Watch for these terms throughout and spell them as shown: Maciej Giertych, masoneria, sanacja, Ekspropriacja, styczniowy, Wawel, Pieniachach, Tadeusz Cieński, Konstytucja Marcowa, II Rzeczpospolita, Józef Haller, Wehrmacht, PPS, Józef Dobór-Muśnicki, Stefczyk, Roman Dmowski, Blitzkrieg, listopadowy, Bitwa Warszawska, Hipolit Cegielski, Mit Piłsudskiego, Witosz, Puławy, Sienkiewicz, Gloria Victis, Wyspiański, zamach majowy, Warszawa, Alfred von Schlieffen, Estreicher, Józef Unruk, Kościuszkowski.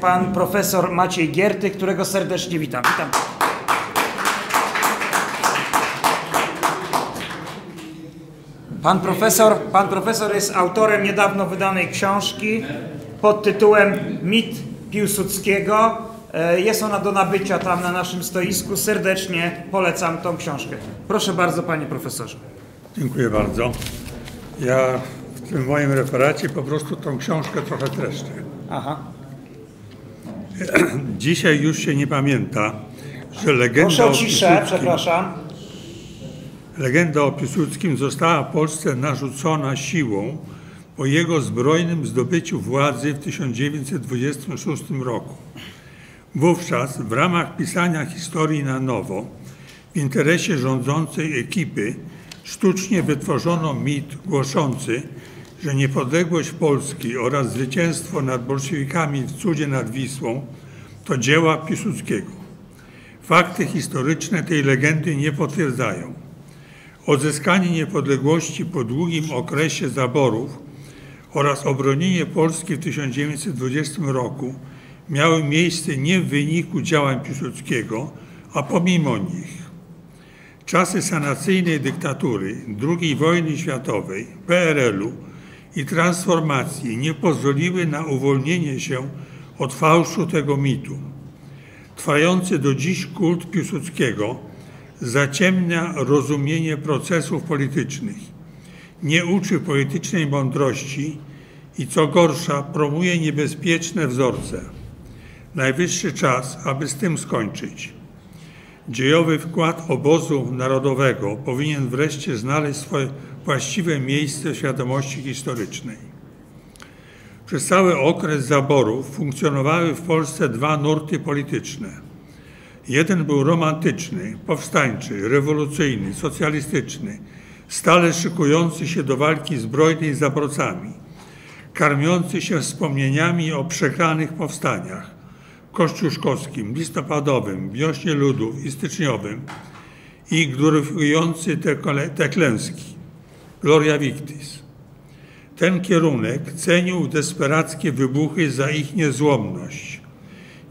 Pan profesor Maciej Giertych, którego serdecznie witam. Witam. Pan profesor jest autorem niedawno wydanej książki pod tytułem Mit Piłsudskiego. Jest ona do nabycia tam na naszym stoisku. Serdecznie polecam tą książkę. Proszę bardzo, panie profesorze. Dziękuję bardzo. Ja w tym moim referacie po prostu tą książkę trochę treszczę. Aha. Dzisiaj już się nie pamięta, że legenda o ciszę, przepraszam. Legenda o Piłsudskim została Polsce narzucona siłą po jego zbrojnym zdobyciu władzy w 1926 roku. Wówczas w ramach pisania historii na nowo w interesie rządzącej ekipy sztucznie wytworzono mit głoszący, że niepodległość Polski oraz zwycięstwo nad bolszewikami w cudzie nad Wisłą to dzieła Piłsudskiego. Fakty historyczne tej legendy nie potwierdzają. Odzyskanie niepodległości po długim okresie zaborów oraz obronienie Polski w 1920 roku miały miejsce nie w wyniku działań Piłsudskiego, a pomimo nich. Czasy sanacyjnej dyktatury, II wojny światowej, PRL-u i transformacji nie pozwoliły na uwolnienie się od fałszu tego mitu. Trwający do dziś kult Piłsudskiego zaciemnia rozumienie procesów politycznych, nie uczy politycznej mądrości i co gorsza promuje niebezpieczne wzorce. Najwyższy czas, aby z tym skończyć. Dziejowy wkład obozu narodowego powinien wreszcie znaleźć swoje właściwe miejsce w świadomości historycznej. Przez cały okres zaborów funkcjonowały w Polsce dwa nurty polityczne. Jeden był romantyczny, powstańczy, rewolucyjny, socjalistyczny, stale szykujący się do walki zbrojnej z zaborcami, karmiący się wspomnieniami o przegranych powstaniach, kościuszkowskim, listopadowym, wiośnie ludów i styczniowym i gloryfikujący te klęski, Gloria Victis. Ten kierunek cenił desperackie wybuchy za ich niezłomność.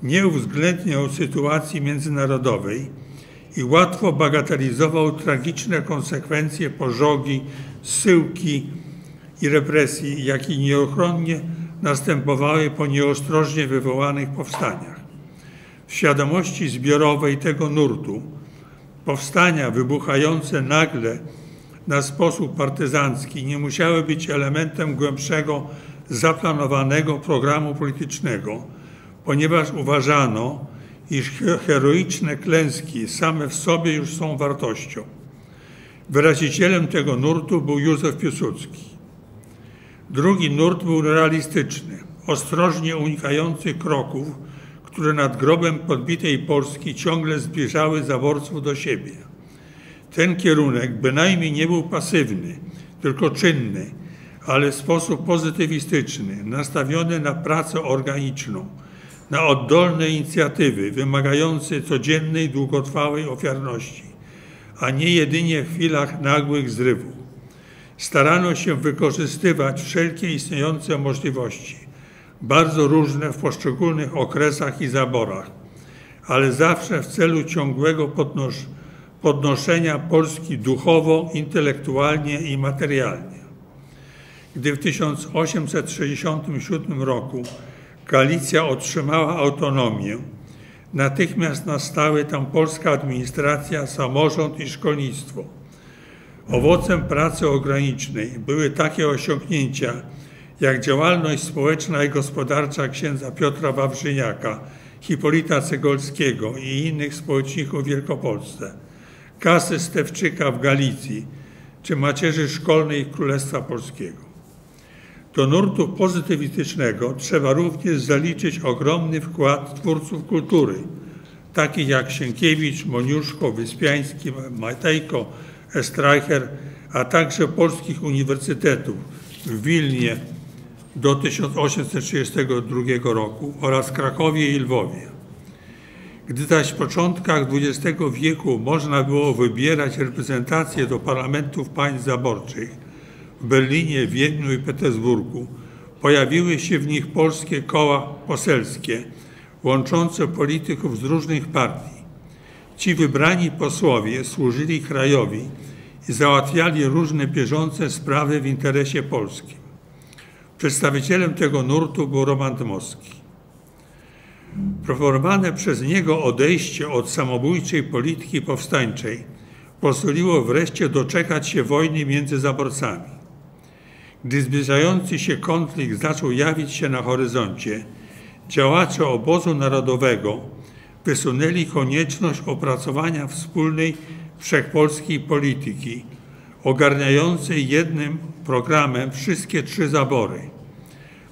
Nie uwzględniał sytuacji międzynarodowej i łatwo bagatelizował tragiczne konsekwencje pożogi, zsyłki i represji, jakie nieuchronnie następowały po nieostrożnie wywołanych powstaniach. W świadomości zbiorowej tego nurtu powstania wybuchające nagle na sposób partyzancki nie musiały być elementem głębszego, zaplanowanego programu politycznego, ponieważ uważano, iż heroiczne klęski same w sobie już są wartością. Wyrazicielem tego nurtu był Józef Piłsudski. Drugi nurt był realistyczny, ostrożnie unikający kroków, które nad grobem podbitej Polski ciągle zbliżały zaborców do siebie. Ten kierunek bynajmniej nie był pasywny, tylko czynny, ale w sposób pozytywistyczny, nastawiony na pracę organiczną, na oddolne inicjatywy wymagające codziennej, długotrwałej ofiarności, a nie jedynie w chwilach nagłych zrywów. Starano się wykorzystywać wszelkie istniejące możliwości, bardzo różne w poszczególnych okresach i zaborach, ale zawsze w celu ciągłego podnoszenia Polski duchowo, intelektualnie i materialnie. Gdy w 1867 roku Galicja otrzymała autonomię, natychmiast nastały tam polska administracja, samorząd i szkolnictwo. Owocem pracy organicznej były takie osiągnięcia jak działalność społeczna i gospodarcza księdza Piotra Wawrzyniaka, Hipolita Cegielskiego i innych społeczników w Wielkopolsce, kasy Stefczyka w Galicji czy macierzy szkolnej Królestwa Polskiego. Do nurtu pozytywistycznego trzeba również zaliczyć ogromny wkład twórców kultury, takich jak Sienkiewicz, Moniuszko, Wyspiański, Matejko, Estreicher, a także polskich uniwersytetów w Wilnie do 1832 roku oraz Krakowie i Lwowie. Gdy zaś w początkach XX wieku można było wybierać reprezentację do parlamentów państw zaborczych w Berlinie, Wiedniu i Petersburgu, Pojawiły się w nich polskie koła poselskie, łączące polityków z różnych partii. Ci wybrani posłowie służyli krajowi i załatwiali różne bieżące sprawy w interesie polskim. Przedstawicielem tego nurtu był Roman Dmowski. Proponowane przez niego odejście od samobójczej polityki powstańczej pozwoliło wreszcie doczekać się wojny między zaborcami. Gdy zbliżający się konflikt zaczął jawić się na horyzoncie, działacze obozu narodowego wysunęli konieczność opracowania wspólnej wszechpolskiej polityki, ogarniającej jednym programem wszystkie trzy zabory.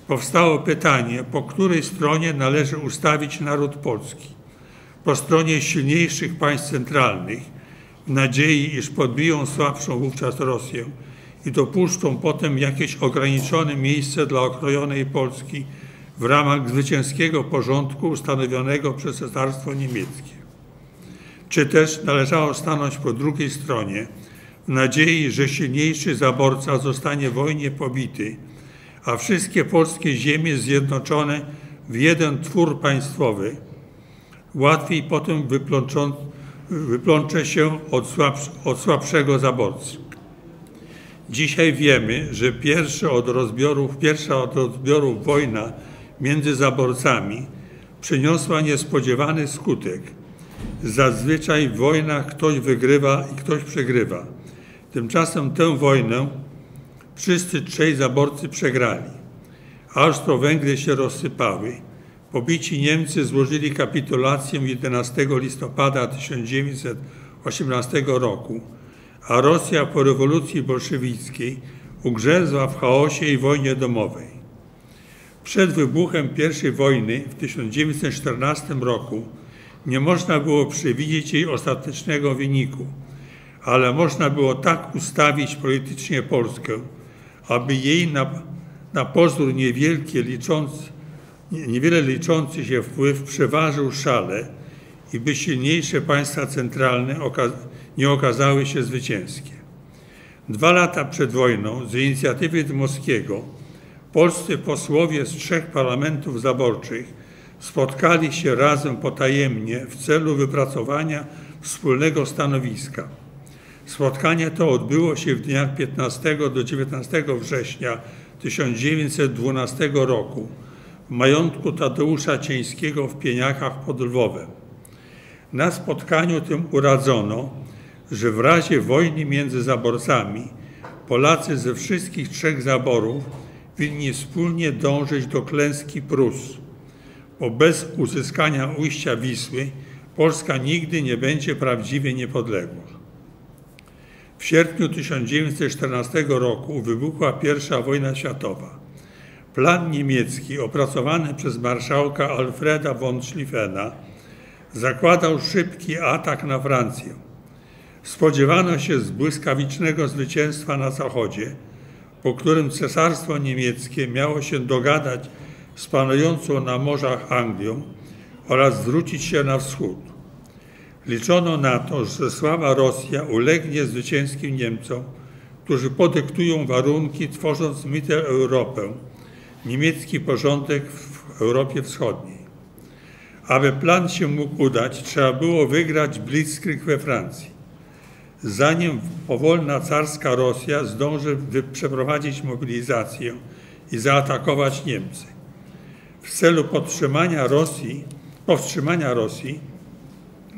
Powstało pytanie, po której stronie należy ustawić naród polski. Po stronie silniejszych państw centralnych, w nadziei, iż podbiją słabszą wówczas Rosję i dopuszczą potem jakieś ograniczone miejsce dla okrojonej Polski w ramach zwycięskiego porządku ustanowionego przez Cesarstwo Niemieckie. Czy też należało stanąć po drugiej stronie, w nadziei, że silniejszy zaborca zostanie w wojnie pobity, a wszystkie polskie ziemie zjednoczone w jeden twór państwowy, łatwiej potem wyplącze się od słabszego zaborcy. Dzisiaj wiemy, że pierwsza od rozbiorów wojna między zaborcami przyniosła niespodziewany skutek. Zazwyczaj w wojnach ktoś wygrywa i ktoś przegrywa. Tymczasem tę wojnę wszyscy trzej zaborcy przegrali. Austro-Węgry się rozsypały. Pobici Niemcy złożyli kapitulację 11 listopada 1918 roku, a Rosja po rewolucji bolszewickiej ugrzęzła w chaosie i wojnie domowej. Przed wybuchem I wojny w 1914 roku nie można było przewidzieć jej ostatecznego wyniku, ale można było tak ustawić politycznie Polskę, aby jej na pozór niewiele liczący się wpływ przeważył szale i by silniejsze państwa centralne nie okazały się zwycięskie. 2 lata przed wojną z inicjatywy Dmowskiego polscy posłowie z 3 parlamentów zaborczych spotkali się razem potajemnie w celu wypracowania wspólnego stanowiska. Spotkanie to odbyło się w dniach 15 do 19 września 1912 roku w majątku Tadeusza Cieńskiego w Pieniachach pod Lwowem. Na spotkaniu tym uradzono, że w razie wojny między zaborcami Polacy ze wszystkich 3 zaborów winni wspólnie dążyć do klęski Prus, bo bez uzyskania ujścia Wisły Polska nigdy nie będzie prawdziwie niepodległa. W sierpniu 1914 roku wybuchła I wojna światowa. Plan niemiecki opracowany przez marszałka Alfreda von Schlieffena zakładał szybki atak na Francję. Spodziewano się błyskawicznego zwycięstwa na zachodzie, po którym Cesarstwo Niemieckie miało się dogadać z panującą na morzach Anglią oraz zwrócić się na wschód. Liczono na to, że słaba Rosja ulegnie zwycięskim Niemcom, którzy podyktują warunki, tworząc Mitteleuropę, niemiecki porządek w Europie Wschodniej. Aby plan się mógł udać, trzeba było wygrać Blitzkrieg we Francji. Zanim powolna carska Rosja zdąży przeprowadzić mobilizację i zaatakować Niemcy. W celu powstrzymania Rosji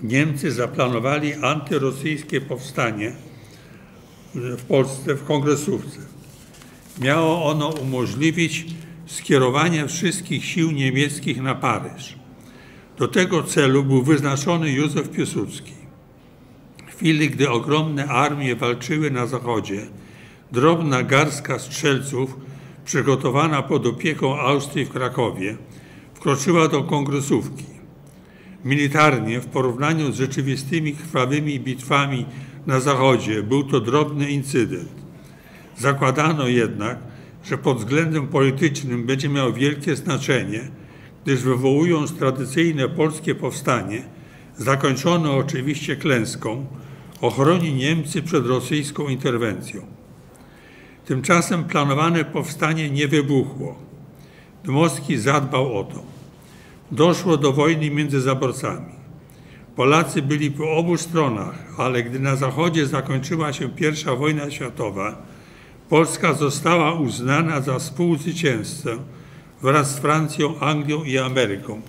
Niemcy zaplanowali antyrosyjskie powstanie w Polsce w Kongresówce. Miało ono umożliwić skierowanie wszystkich sił niemieckich na Paryż. Do tego celu był wyznaczony Józef Piłsudski. W chwili, gdy ogromne armie walczyły na zachodzie, drobna garstka strzelców przygotowana pod opieką Austrii w Krakowie wkroczyła do Kongresówki. Militarnie w porównaniu z rzeczywistymi krwawymi bitwami na zachodzie był to drobny incydent. Zakładano jednak, że pod względem politycznym będzie miał wielkie znaczenie, gdyż wywołując tradycyjne polskie powstanie, zakończone oczywiście klęską, ochroni Niemcy przed rosyjską interwencją. Tymczasem planowane powstanie nie wybuchło. Dmowski zadbał o to. Doszło do wojny między zaborcami. Polacy byli po obu stronach, ale gdy na zachodzie zakończyła się I wojna światowa, Polska została uznana za współzwycięzcę wraz z Francją, Anglią i Ameryką.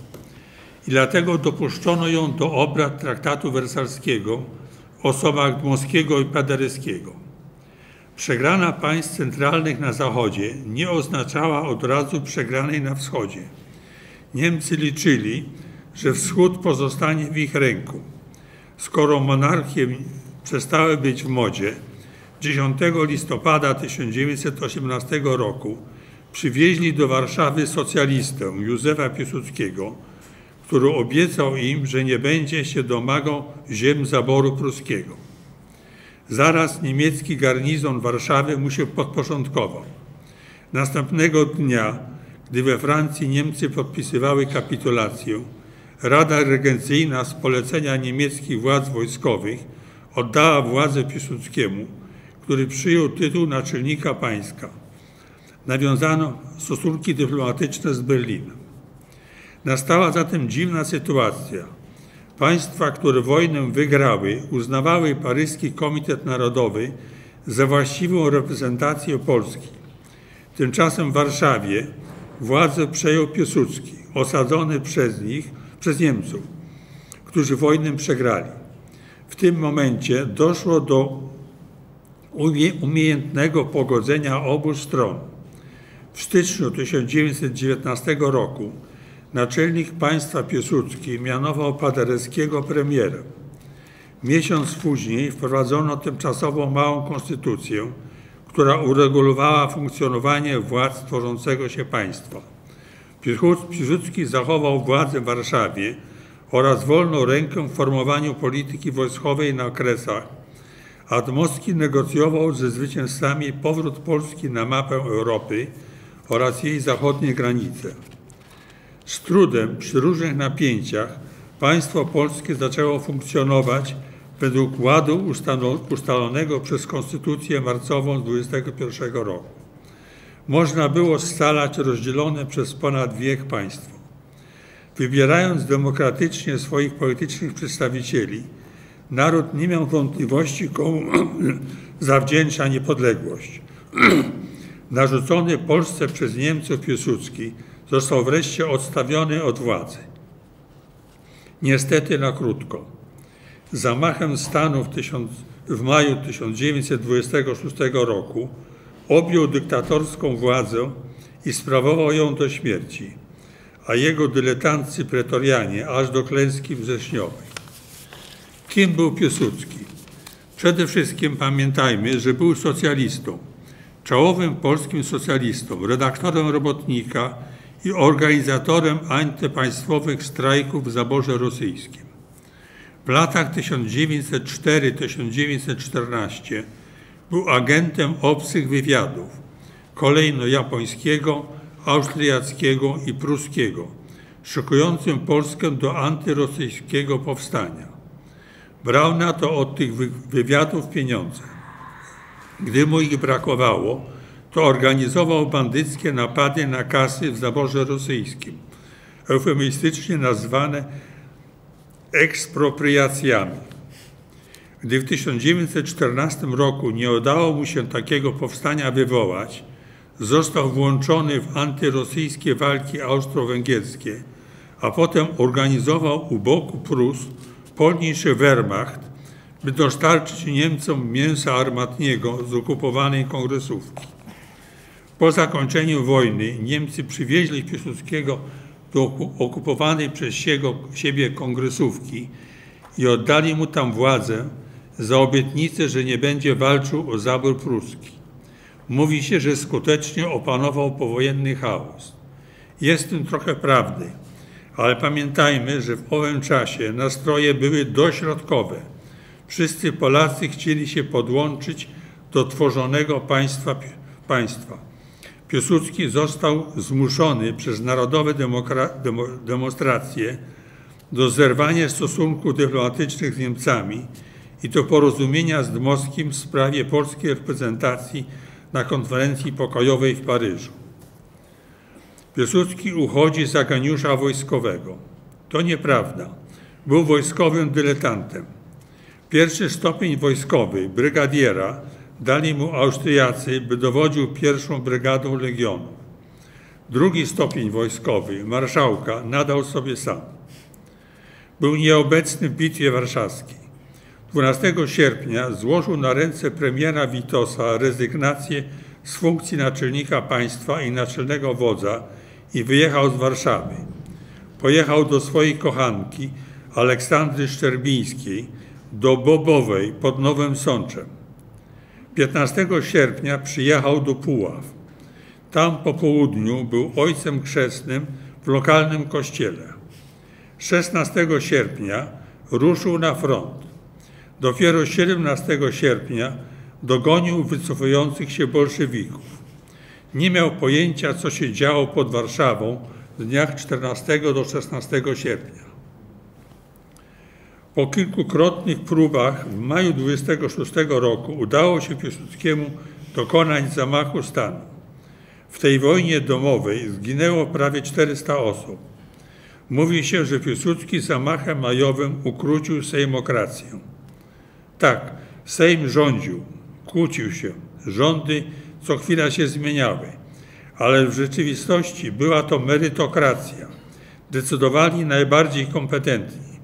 I dlatego dopuszczono ją do obrad traktatu wersalskiego w osobach Dmowskiego i Paderewskiego. Przegrana państw centralnych na zachodzie nie oznaczała od razu przegranej na wschodzie. Niemcy liczyli, że wschód pozostanie w ich ręku. Skoro monarchie przestały być w modzie, 10 listopada 1918 roku przywieźli do Warszawy socjalistę Józefa Piłsudskiego, który obiecał im, że nie będzie się domagał ziem zaboru pruskiego. Zaraz niemiecki garnizon Warszawy mu się podporządkował. Następnego dnia, gdy we Francji Niemcy podpisywały kapitulację, Rada Regencyjna z polecenia niemieckich władz wojskowych oddała władzę Piłsudskiemu, który przyjął tytuł naczelnika państwa. Nawiązano stosunki dyplomatyczne z Berlinem. Nastała zatem dziwna sytuacja. Państwa, które wojnę wygrały, uznawały Paryski Komitet Narodowy za właściwą reprezentację Polski. Tymczasem w Warszawie władzę przejął Piłsudski, osadzony przez Niemców, którzy wojnę przegrali. W tym momencie doszło do umiejętnego pogodzenia obu stron. W styczniu 1919 roku naczelnik państwa Piłsudski mianował Paderewskiego premierem. Miesiąc później wprowadzono tymczasową małą konstytucję, która uregulowała funkcjonowanie władz tworzącego się państwa. Piłsudski zachował władzę w Warszawie oraz wolną rękę w formowaniu polityki wojskowej na okresach, a Dmowski negocjował ze zwycięzcami powrót Polski na mapę Europy oraz jej zachodnie granice. Z trudem, przy różnych napięciach, państwo polskie zaczęło funkcjonować według ładu ustalonego przez Konstytucję Marcową z 1921 roku. Można było scalać rozdzielone przez ponad wiek państwo. Wybierając demokratycznie swoich politycznych przedstawicieli, naród nie miał wątpliwości, komu zawdzięcza niepodległość. Narzucony Polsce przez Niemców Piłsudski został wreszcie odstawiony od władzy. Niestety na krótko. Zamachem stanu w maju 1926 roku objął dyktatorską władzę i sprawował ją do śmierci, a jego dyletanccy pretorianie aż do klęski wrześniowej. Kim był Piłsudski? Przede wszystkim pamiętajmy, że był socjalistą, czołowym polskim socjalistą, redaktorem Robotnika i organizatorem antypaństwowych strajków w zaborze rosyjskim. W latach 1904-1914 był agentem obcych wywiadów, kolejno japońskiego, austriackiego i pruskiego, szykującym Polskę do antyrosyjskiego powstania. Brał na to od tych wywiadów pieniądze. Gdy mu ich brakowało, to organizował bandyckie napady na kasy w zaborze rosyjskim, eufemistycznie nazwane ekspropriacjami. Gdy w 1914 roku nie udało mu się takiego powstania wywołać, został włączony w antyrosyjskie walki austro-węgierskie, a potem organizował u boku Prus polniejszy Wehrmacht, by dostarczyć Niemcom mięsa armatniego z okupowanej kongresówki. Po zakończeniu wojny Niemcy przywieźli Piłsudskiego do okupowanej przez siebie kongresówki i oddali mu tam władzę za obietnicę, że nie będzie walczył o zabór pruski. Mówi się, że skutecznie opanował powojenny chaos. Jest w tym trochę prawdy, ale pamiętajmy, że w owym czasie nastroje były dośrodkowe. Wszyscy Polacy chcieli się podłączyć do tworzonego państwa. Piłsudski został zmuszony przez narodowe demonstracje do zerwania stosunków dyplomatycznych z Niemcami i do porozumienia z Dmowskim w sprawie polskiej reprezentacji na konferencji pokojowej w Paryżu. Piłsudski uchodzi za geniusza wojskowego. To nieprawda. Był wojskowym dyletantem. Pierwszy stopień wojskowy, brygadiera, dali mu Austriacy, by dowodził pierwszą brygadą Legionu. Drugi stopień wojskowy, marszałka, nadał sobie sam. Był nieobecny w Bitwie Warszawskiej. 12 sierpnia złożył na ręce premiera Witosa rezygnację z funkcji naczelnika państwa i naczelnego wodza i wyjechał z Warszawy. Pojechał do swojej kochanki Aleksandry Szczerbińskiej, do Bobowej pod Nowym Sączem. 15 sierpnia przyjechał do Puław. Tam po południu był ojcem chrzestnym w lokalnym kościele. 16 sierpnia ruszył na front. Dopiero 17 sierpnia dogonił wycofujących się bolszewików. Nie miał pojęcia, co się działo pod Warszawą w dniach 14 do 16 sierpnia. Po kilkukrotnych próbach w maju 26 roku udało się Piłsudskiemu dokonać zamachu stanu. W tej wojnie domowej zginęło prawie 400 osób. Mówi się, że Piłsudski zamachem majowym ukrócił sejmokrację. Tak, Sejm rządził, kłócił się, rządy co chwila się zmieniały, ale w rzeczywistości była to merytokracja. Decydowali najbardziej kompetentni.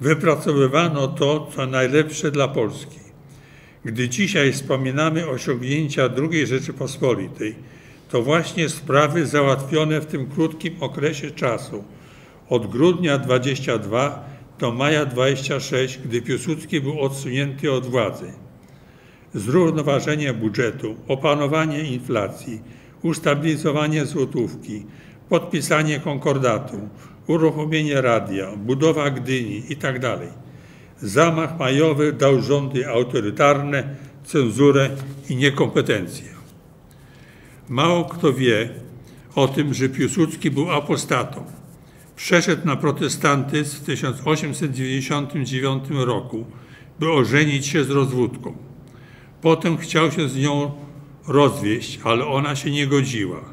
Wypracowywano to, co najlepsze dla Polski. Gdy dzisiaj wspominamy osiągnięcia II Rzeczypospolitej, to właśnie sprawy załatwione w tym krótkim okresie czasu, od grudnia 22 do maja 26, gdy Piłsudski był odsunięty od władzy. Zrównoważenie budżetu, opanowanie inflacji, ustabilizowanie złotówki, podpisanie konkordatu, uruchomienie radia, budowa Gdyni itd. Zamach majowy dał rządy autorytarne, cenzurę i niekompetencję. Mało kto wie o tym, że Piłsudski był apostatą. Przeszedł na protestantyzm w 1899 roku, by ożenić się z rozwódką. Potem chciał się z nią rozwieść, ale ona się nie godziła.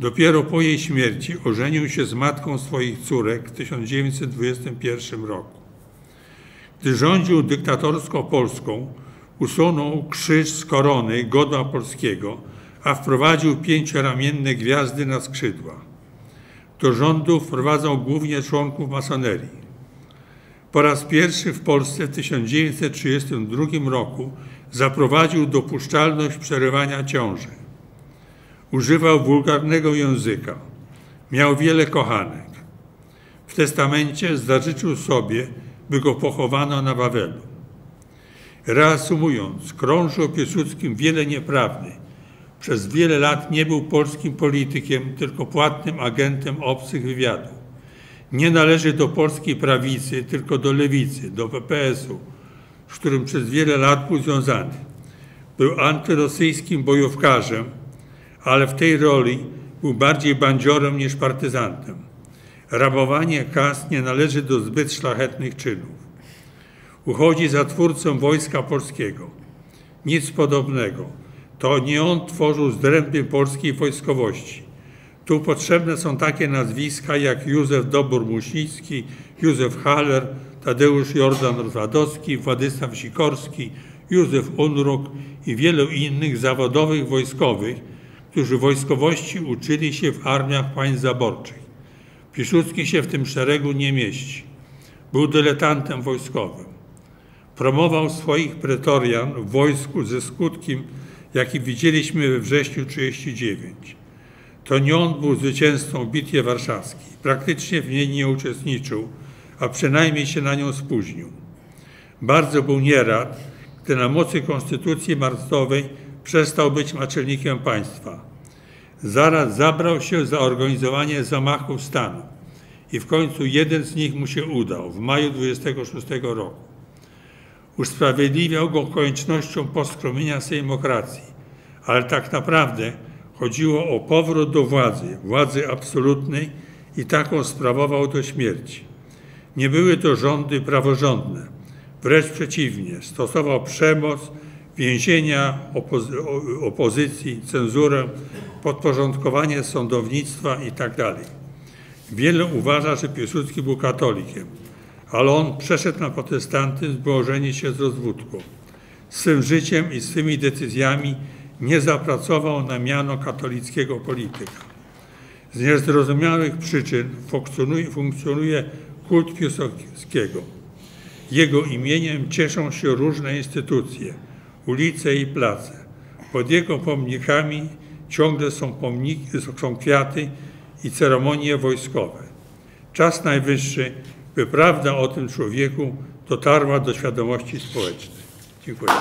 Dopiero po jej śmierci ożenił się z matką swoich córek w 1921 roku. Gdy rządził dyktatorską Polską, usunął krzyż z korony godła polskiego, a wprowadził pięcioramienne gwiazdy na skrzydła. Do rządu wprowadzał głównie członków masonerii. Po raz pierwszy w Polsce w 1932 roku zaprowadził dopuszczalność przerywania ciąży. Używał wulgarnego języka. Miał wiele kochanek. W testamencie zażyczył sobie, by go pochowano na Wawelu. Reasumując, krąży o Piłsudskim wiele nieprawdy. Przez wiele lat nie był polskim politykiem, tylko płatnym agentem obcych wywiadów. Nie należy do polskiej prawicy, tylko do lewicy, do PPS-u, z którym przez wiele lat był związany. Był antyrosyjskim bojówkarzem, ale w tej roli był bardziej bandziorem niż partyzantem. Rabowanie kas nie należy do zbyt szlachetnych czynów. Uchodzi za twórcę Wojska Polskiego. Nic podobnego. To nie on tworzył zdręby polskiej wojskowości. Tu potrzebne są takie nazwiska jak Józef Dobór-Muśnicki, Józef Haller, Tadeusz Jordan-Rozwadowski, Władysław Sikorski, Józef Unruk i wielu innych zawodowych wojskowych, którzy wojskowości uczyli się w armiach państw zaborczych. Piłsudski się w tym szeregu nie mieści. Był dyletantem wojskowym. Promował swoich pretorian w wojsku ze skutkiem, jaki widzieliśmy we wrześniu 1939. To nie on był zwycięzcą w Bitwie Warszawskiej. Praktycznie w niej nie uczestniczył, a przynajmniej się na nią spóźnił. Bardzo był nierad, gdy na mocy Konstytucji Marcowej przestał być naczelnikiem państwa. Zaraz zabrał się za organizowanie zamachów stanu i w końcu jeden z nich mu się udał w maju 26 roku. Usprawiedliwiał go koniecznością poskromienia sejmokracji, ale tak naprawdę chodziło o powrót do władzy absolutnej i taką sprawował do śmierci. Nie były to rządy praworządne. Wręcz przeciwnie, stosował przemoc, więzienia, opozycji, cenzurę, podporządkowanie sądownictwa itd. Wielu uważa, że Piłsudski był katolikiem, ale on przeszedł na protestantyzm, by ożenić się z rozwódką. Swym życiem i swymi decyzjami nie zapracował na miano katolickiego polityka. Z niezrozumiałych przyczyn funkcjonuje kult Piłsudskiego. Jego imieniem cieszą się różne instytucje, ulice i place. Pod jego pomnikami ciągle są kwiaty i ceremonie wojskowe. Czas najwyższy, by prawda o tym człowieku dotarła do świadomości społecznej. Dziękuję.